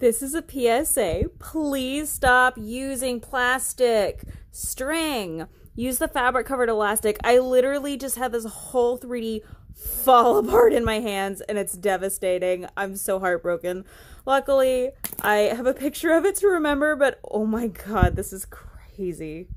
This is a PSA. Please stop using plastic string. Use the fabric covered elastic. I literally just had this whole 3D fall apart in my hands and it's devastating. I'm so heartbroken. Luckily, I have a picture of it to remember, but oh my God, this is crazy.